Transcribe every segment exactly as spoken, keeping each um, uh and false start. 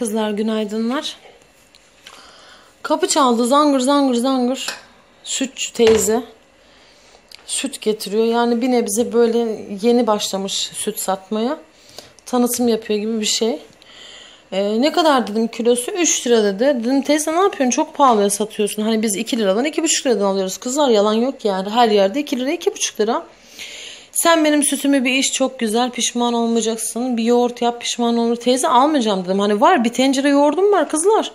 Kızlar günaydınlar. Kapı çaldı, zangır zangır zangır. Süt teyze süt getiriyor. Yani bir nebze böyle yeni başlamış süt satmaya. Tanıtım yapıyor gibi bir şey. Ee, ne kadar dedim kilosu? üç lira dedi. Dedim teyze ne yapıyorsun? Çok pahalıya satıyorsun. Hani biz iki liradan iki buçuk liradan alıyoruz. Kızlar yalan yok yani. Her yerde iki lira iki buçuk lira. Sen benim sütümü bir iç, çok güzel, pişman olmayacaksın. Bir yoğurt yap, pişman olur. Teyze almayacağım dedim. Hani var, bir tencere yoğurdum var kızlar.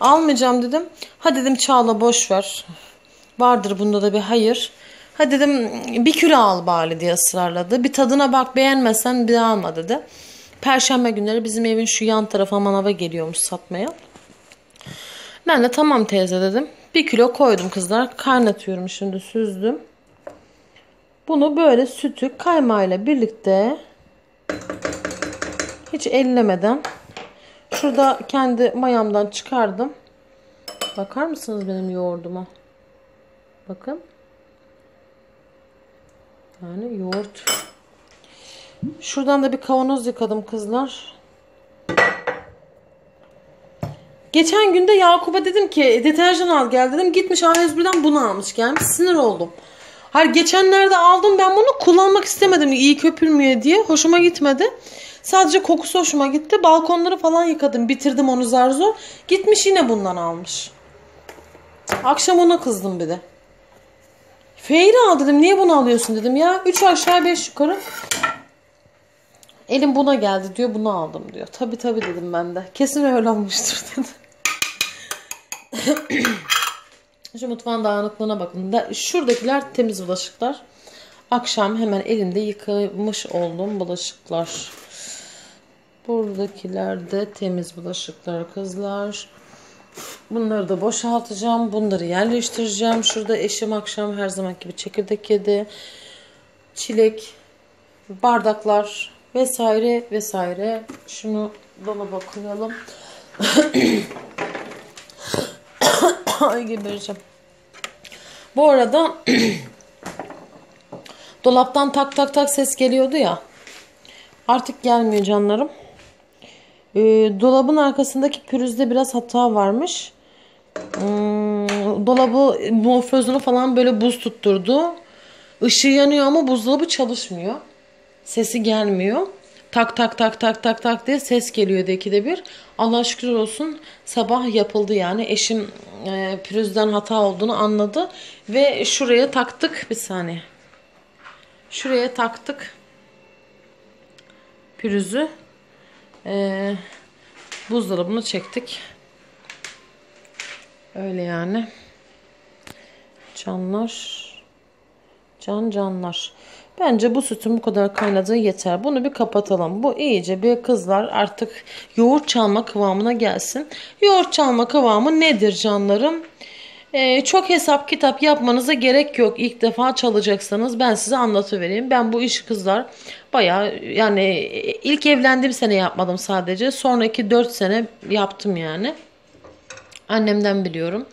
Almayacağım dedim. Ha dedim Çağla boş ver. Vardır bunda da bir hayır. Ha dedim bir kilo al bari diye ısrarladı. Bir tadına bak, beğenmezsen bir daha alma dedi. Perşembe günleri bizim evin şu yan tarafa manava geliyormuş satmaya. Ben de tamam teyze dedim. Bir kilo koydum kızlar. Kaynatıyorum şimdi, süzdüm. Bunu böyle sütü kaymağıyla birlikte hiç ellemeden şurada kendi mayamdan çıkardım. Bakar mısınız benim yoğurduma? Bakın. Yani yoğurt. Şuradan da bir kavanoz yıkadım kızlar. Geçen günde Yakup'a dedim ki deterjan al gel dedim. Gitmiş A yüz bir'den bunu almış gelmiş. Sinir oldum. Hayır, geçenlerde aldım ben bunu, kullanmak istemedim iyi köpürmüyor diye. Hoşuma gitmedi. Sadece kokusu hoşuma gitti. Balkonları falan yıkadım. Bitirdim onu zar zor. Gitmiş yine bundan almış. Akşam ona kızdım bir de. Feyri al dedim. Niye bunu alıyorsun dedim ya. Üç aşağı beş yukarı. Elim buna geldi diyor. Bunu aldım diyor. Tabii tabii dedim ben de. Kesin öyle olmuştur dedi. Şu mutfağın dağınıklığına bakın. Şuradakiler temiz bulaşıklar. Akşam hemen elimde yıkamış olduğum bulaşıklar. Buradakiler de temiz bulaşıklar kızlar. Bunları da boşaltacağım. Bunları yerleştireceğim. Şurada eşim akşam her zaman gibi çekirdek yedi. Çilek, bardaklar vesaire vesaire. Şunu dolaba koyalım. Ay gebereceğim. Bu arada dolaptan tak tak tak ses geliyordu ya. Artık gelmiyor canlarım. Ee, dolabın arkasındaki pürüzde biraz hata varmış. Ee, dolabı mofrozunu falan böyle buz tutturdu. Işığı yanıyor ama buzdolabı çalışmıyor. Sesi gelmiyor. Tak tak tak tak tak tak diye ses geliyordu ikide bir. Allah'a şükür olsun sabah yapıldı yani. Eşim e, pürüzden hata olduğunu anladı. Ve şuraya taktık. Bir saniye. Şuraya taktık. Pürüzü. E, buzdolabını çektik. Öyle yani. Canlar. Can canlar. Bence bu sütün bu kadar kaynadığı yeter. Bunu bir kapatalım. Bu iyice bir kızlar artık yoğurt çalma kıvamına gelsin. Yoğurt çalma kıvamı nedir canlarım? Ee, çok hesap kitap yapmanıza gerek yok. İlk defa çalacaksanız ben size anlatıvereyim. Ben bu işi kızlar bayağı yani ilk evlendiğim sene yapmadım sadece. Sonraki dört sene yaptım yani. Annemden biliyorum.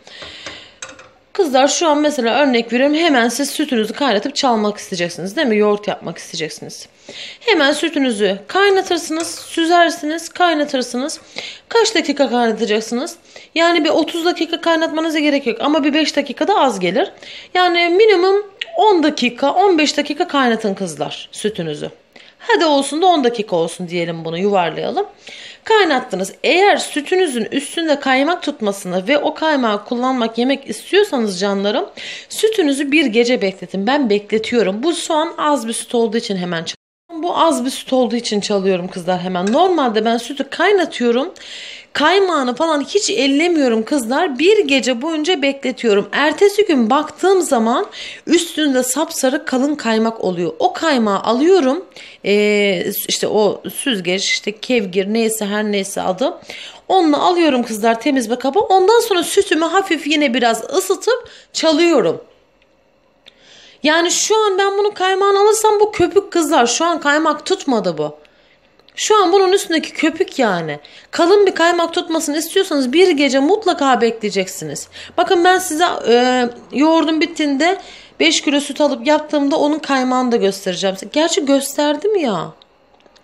Kızlar şu an mesela örnek veriyorum, hemen siz sütünüzü kaynatıp çalmak isteyeceksiniz değil mi? Yoğurt yapmak isteyeceksiniz. Hemen sütünüzü kaynatırsınız, süzersiniz, kaynatırsınız. Kaç dakika kaynatacaksınız? Yani bir otuz dakika kaynatmanıza gerek yok ama bir beş dakika da az gelir. Yani minimum on dakika, on beş dakika kaynatın kızlar sütünüzü. Hadi olsun da on dakika olsun diyelim, bunu yuvarlayalım. Kaynattınız. Eğer sütünüzün üstünde kaymak tutmasını ve o kaymağı kullanmak, yemek istiyorsanız canlarım, sütünüzü bir gece bekletin. Ben bekletiyorum. Bu soğan az bir süt olduğu için hemen çalıyorum. Bu az bir süt olduğu için çalıyorum kızlar hemen. Normalde ben sütü kaynatıyorum. Kaymağını falan hiç ellemiyorum kızlar. Bir gece boyunca bekletiyorum. Ertesi gün baktığım zaman üstünde sapsarı kalın kaymak oluyor. O kaymağı alıyorum. Ee, işte o süzgeç, işte kevgir neyse her neyse adı. Onunla alıyorum kızlar temiz bir kaba. Ondan sonra sütümü hafif yine biraz ısıtıp çalıyorum. Yani şu an ben bunu kaymağını alırsam bu köpük kızlar. Şu an kaymak tutmadı bu. Şu an bunun üstündeki köpük yani. Kalın bir kaymak tutmasını istiyorsanız bir gece mutlaka bekleyeceksiniz. Bakın ben size e, yoğurdun bittiğinde beş kilo süt alıp yaptığımda onun kaymağını da göstereceğim. Gerçi gösterdim ya.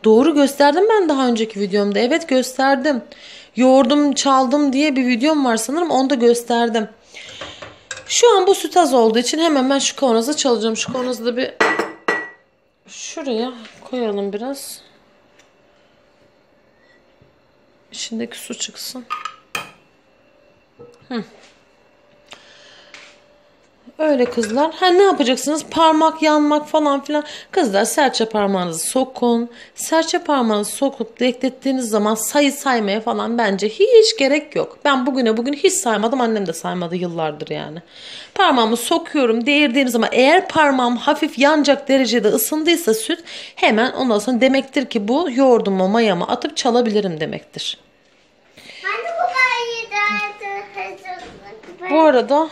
Doğru gösterdim ben daha önceki videomda. Evet gösterdim. Yoğurdum çaldım diye bir videom var sanırım. Onu da gösterdim. Şu an bu süt az olduğu için hemen ben şu kavanoza çalacağım. Şu kavanozu da bir şuraya koyalım biraz. İçindeki su çıksın. Hı. Öyle kızlar. Ha, ne yapacaksınız? Parmak yanmak falan filan. Kızlar serçe parmağınızı sokun. Serçe parmağınızı sokup beklettiğiniz zaman sayı saymaya falan bence hiç gerek yok. Ben bugüne bugün hiç saymadım. Annem de saymadı yıllardır yani. Parmağımı sokuyorum. Değirdiğim zaman eğer parmağım hafif yanacak derecede ısındıysa süt, hemen ondan sonra demektir ki bu yoğurdumu mayamı atıp çalabilirim demektir. Bu arada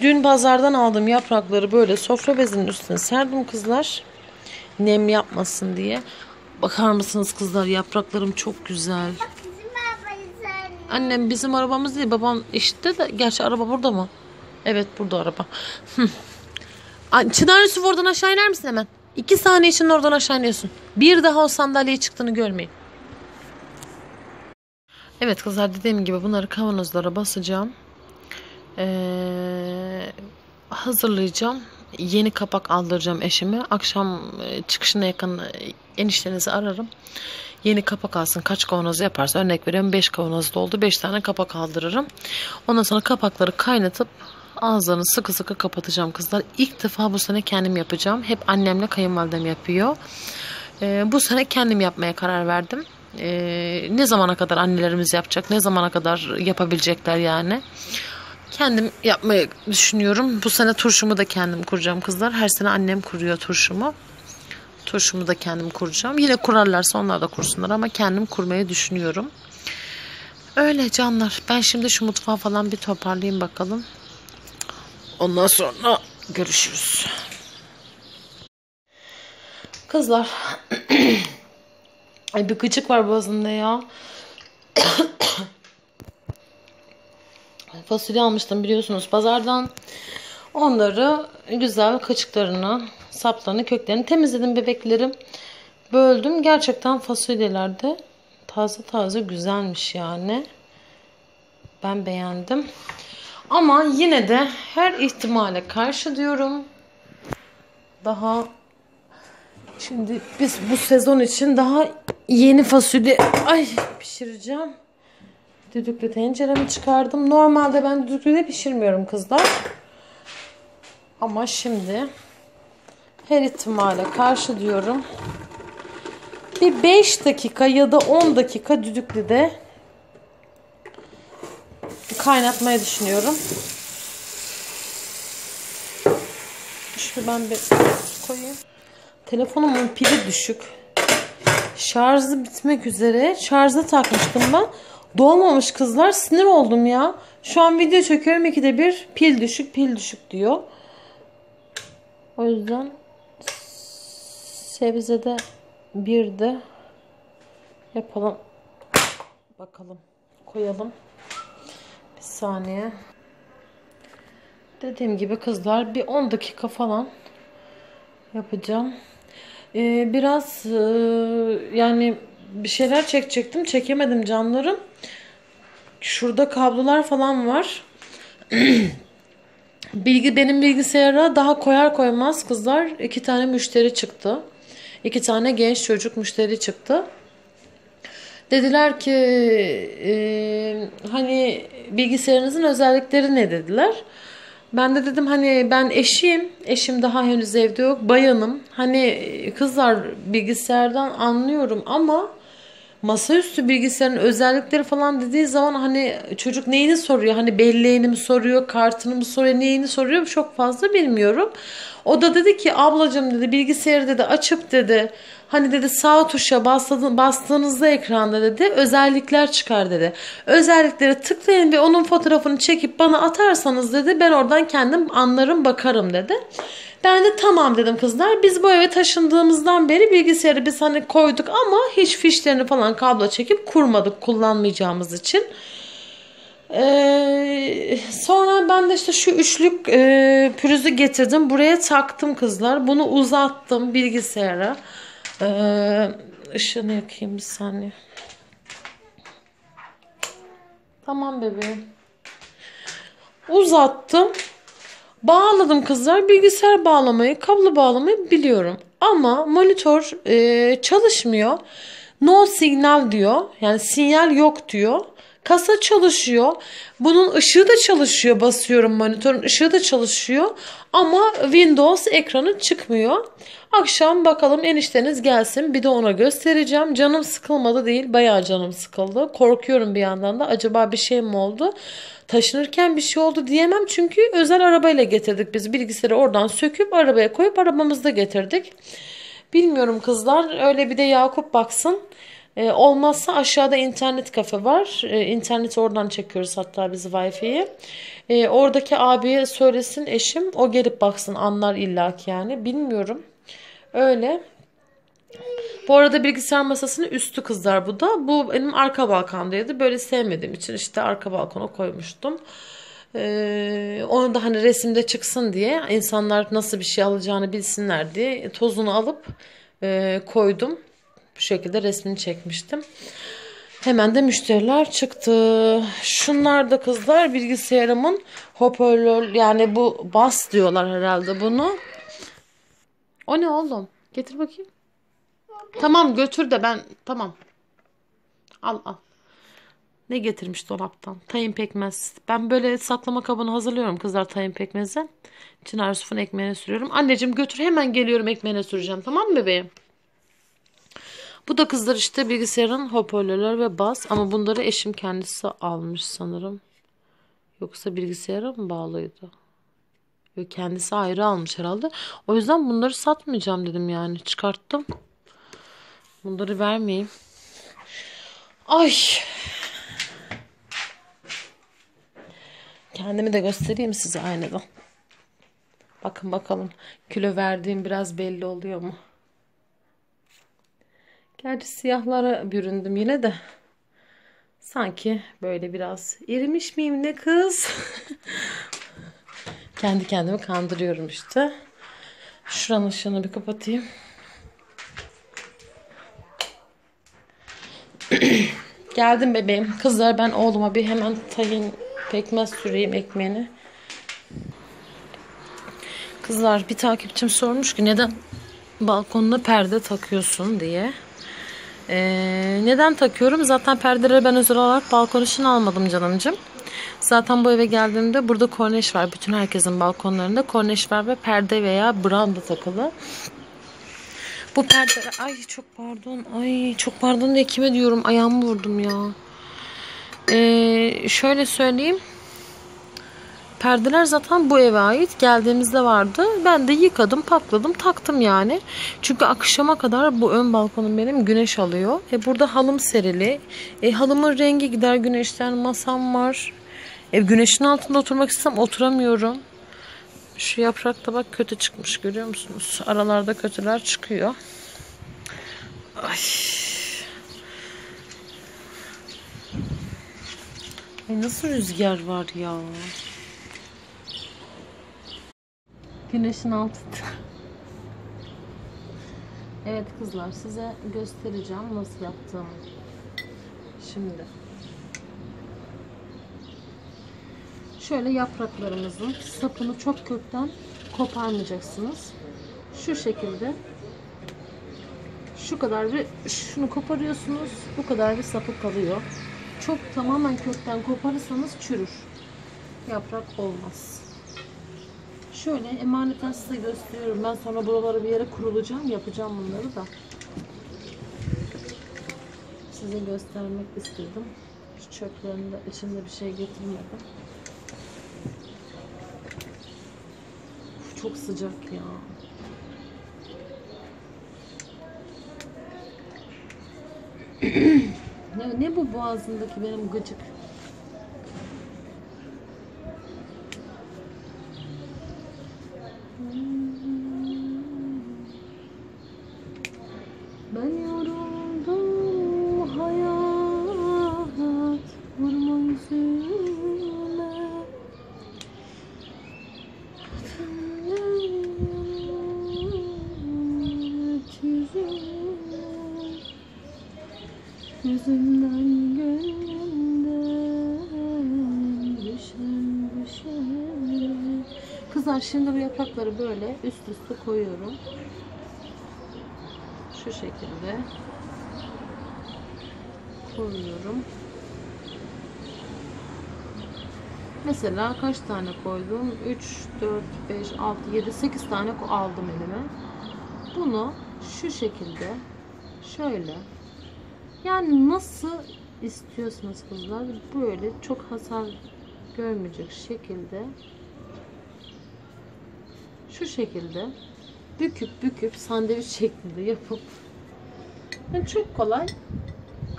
dün pazardan aldığım yaprakları böyle sofra bezinin üstüne serdim kızlar. Nem yapmasın diye. Bakar mısınız kızlar, yapraklarım çok güzel. Bak, bizim annem bizim arabamız değil, babam işte de, gerçi araba burada mı? Evet burada araba. Çınar Yusuf, oradan aşağı iner misin hemen? İki saniye için oradan aşağı iniyorsun. Bir daha o sandalyeye çıktığını görmeyin. Evet kızlar, dediğim gibi bunları kavanozlara basacağım. Ee, hazırlayacağım. Yeni kapak aldıracağım eşime. Akşam çıkışına yakın eniştenizi ararım. Yeni kapak alsın. Kaç kavanoz yaparsa, örnek veriyorum beş kavanoz doldu. beş tane kapak aldırırım. Ondan sonra kapakları kaynatıp ağızlarını sıkı sıkı kapatacağım kızlar. İlk defa bu sene kendim yapacağım. Hep annemle kayınvalidem yapıyor. Ee, bu sene kendim yapmaya karar verdim. Ee, ne zamana kadar annelerimiz yapacak? Ne zamana kadar yapabilecekler yani? Kendim yapmayı düşünüyorum. Bu sene turşumu da kendim kuracağım kızlar. Her sene annem kuruyor turşumu. Turşumu da kendim kuracağım. Yine kurarlarsa onlar da kursunlar ama kendim kurmayı düşünüyorum. Öyle canlar. Ben şimdi şu mutfağı falan bir toparlayayım bakalım. Ondan sonra görüşürüz. Kızlar. Ay bir gıcık var boğazımda ya. Fasulye almıştım biliyorsunuz pazardan. Onları güzel kaçıklarını, saplarını, köklerini temizledim bebeklerim. Böldüm. Gerçekten fasulyeler de taze taze güzelmiş yani. Ben beğendim. Ama yine de her ihtimale karşı diyorum. Daha şimdi biz bu sezon için daha yeni fasulye ay pişireceğim. Düdüklü tenceremi çıkardım. Normalde ben düdüklüde pişirmiyorum kızlar. Ama şimdi her ihtimale karşı diyorum. Bir beş dakika ya da on dakika düdüklüde kaynatmayı düşünüyorum. Şunu ben bir koyayım. Telefonumun pili düşük. Şarjı bitmek üzere. Şarja takmıştım ben. Dolmamış kızlar, sinir oldum ya. Şu an video çekiyorum, ikide bir pil düşük pil düşük diyor. O yüzden sebzede bir de yapalım. Bakalım koyalım. Bir saniye. Dediğim gibi kızlar bir on dakika falan yapacağım. Ee, biraz e, yani bir şeyler çekecektim. Çekemedim canlarım. Şurada kablolar falan var. Bilgi benim bilgisayara daha koyar koymaz kızlar iki tane müşteri çıktı. İki tane genç çocuk müşteri çıktı. Dediler ki e, hani bilgisayarınızın özellikleri ne dediler. Ben de dedim hani ben eşiyim. Eşim daha henüz evde yok. Bayanım. Hani kızlar bilgisayardan anlıyorum ama masaüstü bilgisayarın özellikleri falan dediği zaman hani çocuk neyini soruyor? Hani belleğini mi soruyor? Kartını mı soruyor? Neyini soruyor? Çok fazla bilmiyorum. O da dedi ki ablacığım dedi bilgisayarı dedi açıp dedi hani dedi sağ tuşa bastığınızda ekranda dedi özellikler çıkar dedi. Özelliklere tıklayın ve onun fotoğrafını çekip bana atarsanız dedi ben oradan kendim anlarım bakarım dedi. Ben de tamam dedim kızlar. Biz bu eve taşındığımızdan beri bilgisayarı biz hani koyduk ama hiç fişlerini falan kablo çekip kurmadık kullanmayacağımız için. Ee, sonra ben de işte şu üçlük e, pürüzü getirdim. Buraya taktım kızlar. Bunu uzattım bilgisayara. Ee, ışığını yakayım bir saniye. Tamam bebeğim. Uzattım. Bağladım kızlar. Bilgisayar bağlamayı, kablo bağlamayı biliyorum. Ama monitör e, çalışmıyor. No signal diyor. Yani sinyal yok diyor. Kasa çalışıyor. Bunun ışığı da çalışıyor. Basıyorum monitörün ışığı da çalışıyor. Ama Windows ekranı çıkmıyor. Akşam bakalım enişteniz gelsin. Bir de ona göstereceğim. Canım sıkılmadı değil. Bayağı canım sıkıldı. Korkuyorum bir yandan da. Acaba bir şey mi oldu? Taşınırken bir şey oldu diyemem. Çünkü özel arabayla getirdik biz. Bilgisayarı oradan söküp arabaya koyup arabamızda getirdik. Bilmiyorum kızlar. Öyle bir de Yakup baksın. Ee, olmazsa aşağıda internet kafe var. Ee, interneti oradan çekiyoruz hatta biz Wi-Fi'yi. Ee, oradaki abiye söylesin eşim. O gelip baksın, anlar illaki yani. Bilmiyorum. Öyle. Bu arada bilgisayar masasının üstü kızlar bu da. Bu benim arka balkondaydı. Böyle sevmediğim için işte arka balkona koymuştum. Ee, onu da hani resimde çıksın diye, insanlar nasıl bir şey alacağını bilsinler diye tozunu alıp e, koydum. Bu şekilde resmini çekmiştim. Hemen de müşteriler çıktı. Şunlar da kızlar bilgisayarımın hoparlör, yani bu bas diyorlar herhalde bunu. O ne oğlum? Getir bakayım. Tamam götür de ben, tamam. Al al. Ne getirmiş dolaptan? Tayin pekmez. Ben böyle saklama kabını hazırlıyorum kızlar tayin pekmezi. Çınar Yusuf'un ekmeğine sürüyorum. Anneciğim götür, hemen geliyorum, ekmeğine süreceğim. Tamam mı bebeğim? Bu da kızlar işte bilgisayarın hoparlörler ve bas, ama bunları eşim kendisi almış sanırım. Yoksa bilgisayara mı bağlıydı? Yok, kendisi ayrı almış herhalde. O yüzden bunları satmayacağım dedim yani, çıkarttım. Bunları vermeyeyim. Ay. Kendimi de göstereyim size aynadan. Bakın bakalım kilo verdiğim biraz belli oluyor mu? Gerçi siyahlara büründüm yine de. Sanki böyle biraz erimiş miyim ne kız? Kendi kendimi kandırıyorum işte. Şuranın ışığını bir kapatayım. Geldim bebeğim. Kızlar ben oğluma bir hemen tahin pekmez süreyim ekmeğini. Kızlar bir takipçim sormuş ki neden balkonuna perde takıyorsun diye. Ee, neden takıyorum? Zaten perdeleri ben özel olarak balkon için almadım canımcığım. Zaten bu eve geldiğimde burada korneş var. Bütün herkesin balkonlarında korneş var ve perde veya branda takılı. Bu perdeler... Ay çok pardon. Ay çok pardon diye kime diyorum? Ayağımı vurdum ya. Ee, şöyle söyleyeyim. Perdeler zaten bu eve ait. Geldiğimizde vardı. Ben de yıkadım, pakladım, taktım yani. Çünkü akşama kadar bu ön balkonum benim güneş alıyor. E burada halım serili. E halımın rengi gider güneşten. Masam var. E güneşin altında oturmak istesem oturamıyorum. Şu yaprak da bak kötü çıkmış, görüyor musunuz? Aralarda kötüler çıkıyor. Ay. Ay nasıl rüzgar var ya. Güneşin altında. Evet kızlar size göstereceğim nasıl yaptığımı. Şimdi. Şöyle yapraklarımızın sapını çok kökten koparmayacaksınız. Şu şekilde. Şu kadar bir şunu koparıyorsunuz. Bu kadar bir sapı kalıyor. Çok tamamen kökten koparırsanız çürür. Yaprak olmaz. Şöyle emaneten size gösteriyorum. Ben sonra buraları bir yere kurulacağım. Yapacağım bunları da. Size göstermek istedim. Şu çöplerinde içinde bir şey getirmedim. Çok sıcak ya. ne, ne bu boğazındaki benim gıcık? Kızlar şimdi bu yaprakları böyle üst üste koyuyorum. Şu şekilde koyuyorum. Mesela kaç tane koydum? üç, dört, beş, altı, yedi, sekiz tane aldım elime. Bunu şu şekilde şöyle, yani nasıl istiyorsunuz kızlar, böyle çok hasar görmeyecek şekilde şu şekilde büküp büküp sandviç şeklinde yapıp, yani çok kolay,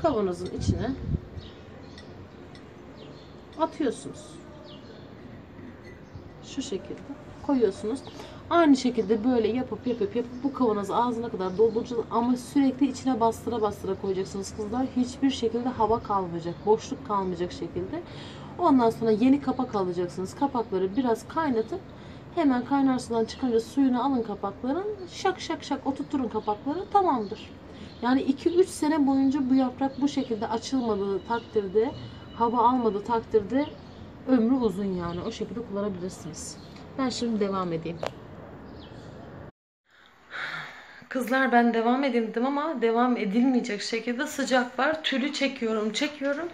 kavanozun içine atıyorsunuz. Şu şekilde koyuyorsunuz. Aynı şekilde böyle yapıp yapıp yapıp bu kavanozu ağzına kadar dolduracağız ama sürekli içine bastıra bastıra koyacaksınız kızlar. Hiçbir şekilde hava kalmayacak, boşluk kalmayacak şekilde. Ondan sonra yeni kapak alacaksınız. Kapakları biraz kaynatıp hemen kaynar sudan çıkınca suyunu alın kapakların. Şak şak şak oturtturun kapakları, tamamdır. Yani iki üç sene boyunca bu yaprak bu şekilde açılmadığı takdirde, hava almadığı takdirde ömrü uzun, yani o şekilde kullanabilirsiniz. Ben şimdi devam edeyim. Kızlar ben devam edeyim dedim ama devam edilmeyecek şekilde sıcak var. Tülü çekiyorum çekiyorum.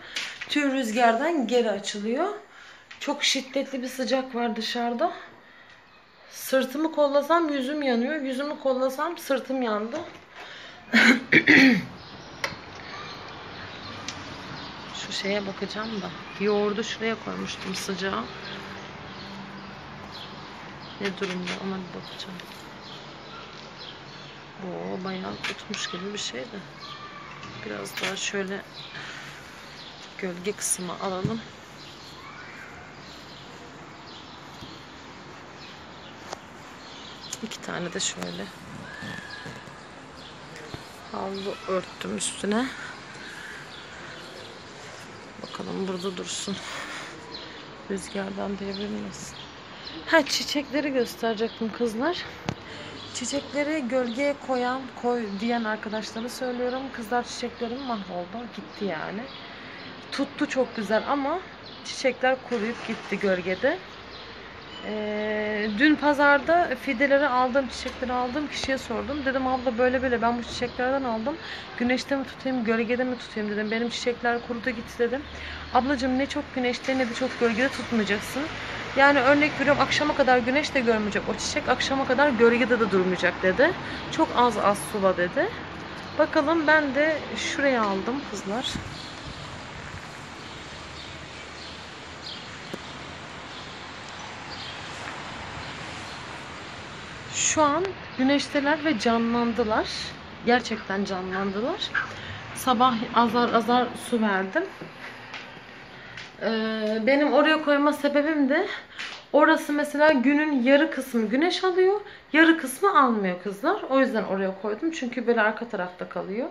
Tül rüzgardan geri açılıyor. Çok şiddetli bir sıcak var dışarıda. Sırtımı kollasam yüzüm yanıyor. Yüzümü kollasam sırtım yandı. Şu şeye bakacağım da. Yoğurdu şuraya koymuştum sıcağı. Ne durumda ona bir bakacağım. Oo, bayağı tutmuş gibi bir şey de. Biraz daha şöyle gölge kısmı alalım. İki tane de şöyle havlu örttüm üstüne. Bakalım burada dursun. Rüzgardan devrilmesin. Ha, çiçekleri gösterecektim kızlar. Çiçekleri gölgeye koyan, koy diyen arkadaşlara söylüyorum. Kızlar çiçeklerim mahvoldu. Gitti yani. Tuttu çok güzel ama çiçekler kuruyup gitti gölgede. Ee, dün pazarda fideleri aldım, çiçekleri aldım. Kişiye sordum. Dedim abla böyle böyle ben bu çiçeklerden aldım. Güneşte mi tutayım, gölgede mi tutayım dedim. Benim çiçekler kurudu gitti dedim. Ablacığım ne çok güneşte ne de çok gölgede tutmayacaksın. Yani örnek veriyorum, akşama kadar güneş de görmeyecek o çiçek, akşama kadar gölgede de durmayacak dedi. Çok az az sula dedi. Bakalım, ben de şuraya aldım kızlar. Şu an güneşteler ve canlandılar. Gerçekten canlandılar. Sabah azar azar su verdim. Benim oraya koyma sebebim de orası mesela günün yarı kısmı güneş alıyor, yarı kısmı almıyor kızlar. O yüzden oraya koydum. Çünkü böyle arka tarafta kalıyor.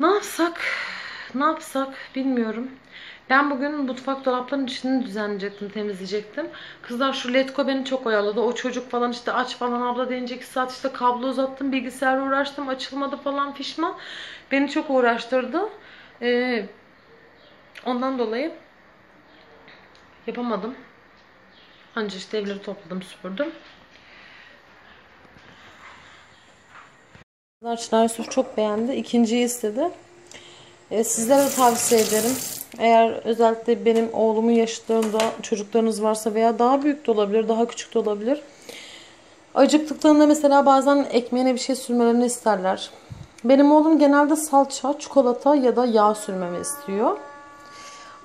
Ne yapsak? Ne yapsak bilmiyorum. Ben bugün mutfak dolaplarının içini düzenleyecektim, temizleyecektim. Kızlar şu Letgo beni çok oyaladı. O çocuk falan işte aç falan abla deyince iki saat işte kablo uzattım, bilgisayarla uğraştım, açılmadı falan fişman. Beni çok uğraştırdı. Eee Ondan dolayı yapamadım. Ancak işte evleri topladım, süpürdüm. Çınar Yusuf çok beğendi. İkinciyi istedi. E, sizlere tavsiye ederim. Eğer özellikle benim oğlumun yaşıtlarında çocuklarınız varsa veya daha büyük de olabilir, daha küçük de olabilir. Acıktıklarında mesela bazen ekmeğine bir şey sürmelerini isterler. Benim oğlum genelde salça, çikolata ya da yağ sürmemi istiyor.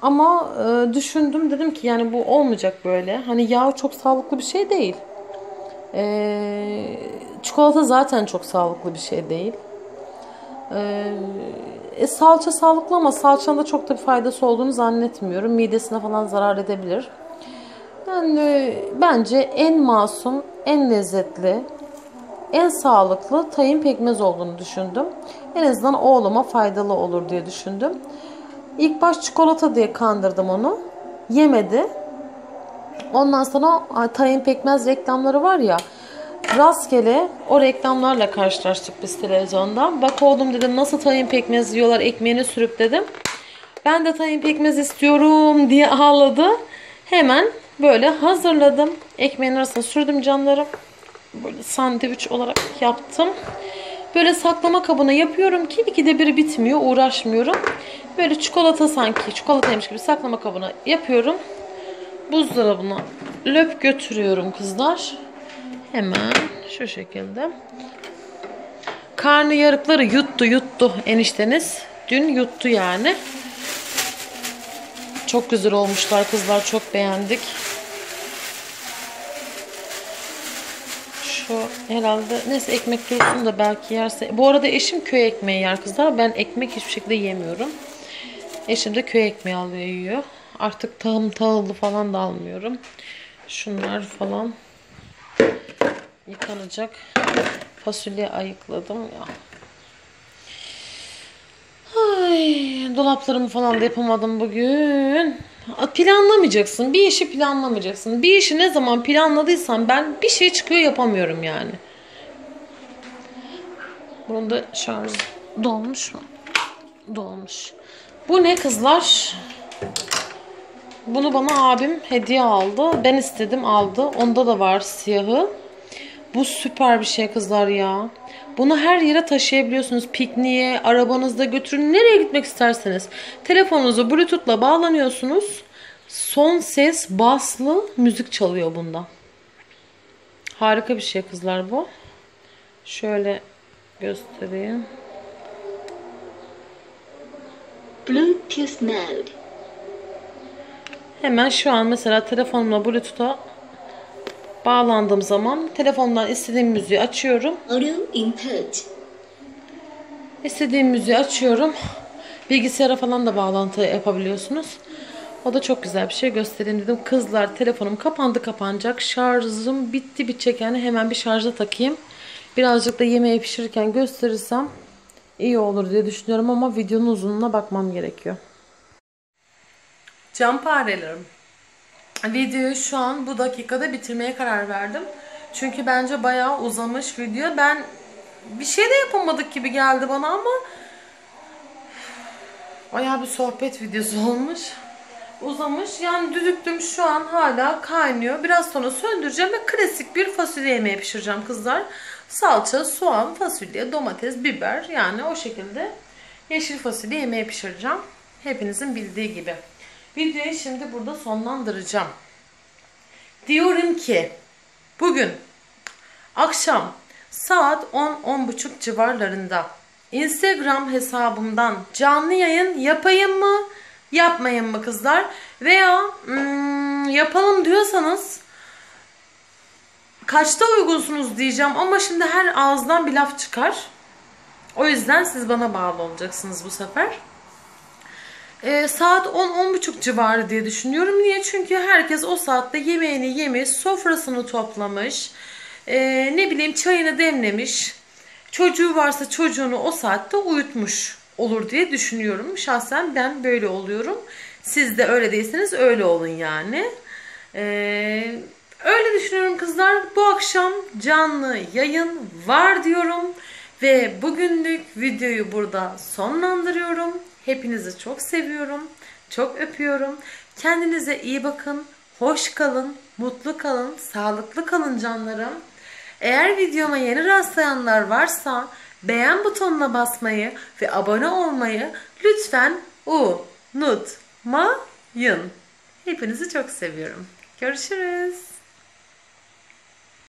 Ama e, düşündüm, dedim ki yani bu olmayacak böyle. Hani yağ çok sağlıklı bir şey değil. E, çikolata zaten çok sağlıklı bir şey değil. E, e, salça sağlıklı ama salçanın da çok da bir faydası olduğunu zannetmiyorum. Midesine falan zarar edebilir. Yani e, bence en masum, en lezzetli, en sağlıklı tayin pekmez olduğunu düşündüm. En azından oğluma faydalı olur diye düşündüm. İlk baş çikolata diye kandırdım onu. Yemedi. Ondan sonra tayin pekmez reklamları var ya. Rastgele o reklamlarla karşılaştık biz televizyondan. Bak oğlum dedim, nasıl tayin pekmez yiyorlar ekmeğini sürüp dedim. Ben de tayin pekmez istiyorum diye ağladı. Hemen Böyle hazırladım. Ekmeğin arasına sürdüm canlarım. Böyle sandviç olarak yaptım. Böyle saklama kabına yapıyorum ki ikide biri bitmiyor. Uğraşmıyorum. Böyle çikolata sanki çikolataymış gibi saklama kabına yapıyorum. Buzdolabına löp götürüyorum kızlar. Hemen şu şekilde. Karnıyarıkları yuttu yuttu enişteniz. Dün yuttu yani. Çok güzel olmuşlar kızlar. Çok beğendik. Şu herhalde neyse ekmek dursun da belki yerse. Bu arada eşim köy ekmeği yer kızlar. Ben ekmek hiçbir şekilde yemiyorum. Eşim de köy ekmeği alıyor yiyor. Artık tahım tahıllı falan da almıyorum. Şunlar falan yıkanacak. Fasulye ayıkladım ya. Ay, dolaplarımı falan da yapamadım bugün. Planlamayacaksın. Bir işi planlamayacaksın. Bir işi ne zaman planladıysan ben bir şey çıkıyor yapamıyorum yani. Bunun da şarjı dolmuş mu? Dolmuş. Bu ne kızlar? Bunu bana abim hediye aldı. Ben istedim aldı. Onda da var siyahı. Bu süper bir şey kızlar ya. Bunu her yere taşıyabiliyorsunuz. Pikniğe, arabanızda götürün. Nereye gitmek isterseniz. Telefonunuzu Bluetooth'la bağlanıyorsunuz. Son ses baslı müzik çalıyor bunda. Harika bir şey kızlar bu. Şöyle göstereyim. Bluetooth mode. Hemen şu an mesela telefonumla Bluetooth'a bağlandığım zaman telefondan istediğim müziği açıyorum. İstediğim müziği açıyorum. Bilgisayara falan da bağlantı yapabiliyorsunuz. O da çok güzel bir şey. Göstereyim dedim. Kızlar telefonum kapandı kapanacak. Şarjım bitti bitecek yani. Hemen bir şarja takayım. Birazcık da yemeği pişirirken gösterirsem iyi olur diye düşünüyorum ama videonun uzunluğuna bakmam gerekiyor. Canparelerim. Videoyu şu an bu dakikada bitirmeye karar verdim. Çünkü bence bayağı uzamış video. Ben bir şey de yapamadık gibi geldi bana ama bayağı bir sohbet videosu olmuş. Uzamış. Yani düdüktüm şu an hala kaynıyor. Biraz sonra söndüreceğim ve klasik bir fasulye yemeği pişireceğim kızlar. Salça, soğan, fasulye, domates, biber. Yani o şekilde yeşil fasulye yemeği pişireceğim. Hepinizin bildiği gibi. Videoyu şimdi burada sonlandıracağım. Diyorum ki bugün akşam saat on on buçuk civarlarında Instagram hesabımdan canlı yayın yapayım mı yapmayayım mı kızlar? Veya hmm, yapalım diyorsanız kaçta uygunsunuz diyeceğim ama şimdi her ağızdan bir laf çıkar. O yüzden siz bana bağlı olacaksınız bu sefer. E, saat on on buçuk civarı diye düşünüyorum. Niye? Çünkü herkes o saatte yemeğini yemiş, sofrasını toplamış, e, ne bileyim çayını demlemiş, çocuğu varsa çocuğunu o saatte uyutmuş olur diye düşünüyorum. Şahsen ben böyle oluyorum. Siz de öyle değilseniz öyle olun yani. E, öyle düşünüyorum kızlar. Bu akşam canlı yayın var diyorum ve bugünlük videoyu burada sonlandırıyorum. Hepinizi çok seviyorum, çok öpüyorum. Kendinize iyi bakın, hoş kalın, mutlu kalın, sağlıklı kalın canlarım. Eğer videoma yeni rastlayanlar varsa beğen butonuna basmayı ve abone olmayı lütfen unutmayın. Hepinizi çok seviyorum. Görüşürüz.